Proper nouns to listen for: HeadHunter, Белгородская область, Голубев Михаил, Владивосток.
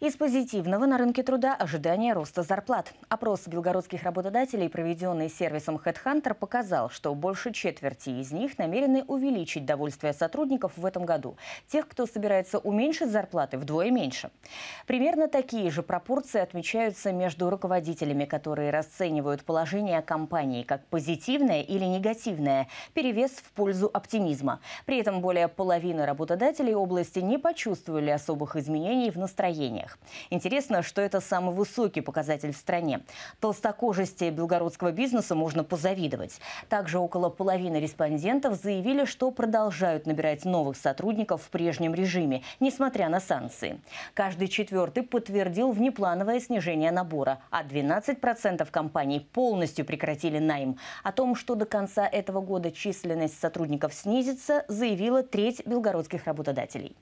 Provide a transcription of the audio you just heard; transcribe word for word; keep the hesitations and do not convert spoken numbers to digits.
Из позитивного на рынке труда ожидание роста зарплат. Опрос белгородских работодателей, проведенный сервисом HeadHunter, показал, что больше четверти из них намерены увеличить довольствие сотрудников в этом году. Тех, кто собирается уменьшить зарплаты, вдвое меньше. Примерно такие же пропорции отмечаются между руководителями, которые расценивают положение компании как позитивное или негативное, перевес в пользу оптимизма. При этом более половины работодателей области не почувствовали особых изменений в настроениях. Интересно, что это самый высокий показатель в стране. Толстокожести белгородского бизнеса можно позавидовать. Также около половины респондентов заявили, что продолжают набирать новых сотрудников в прежнем режиме, несмотря на санкции. Каждый четвертый подтвердил внеплановое снижение набора, а двенадцать процентов компаний полностью прекратили найм. О том, что до конца этого года численность сотрудников снизится, заявила треть белгородских работодателей.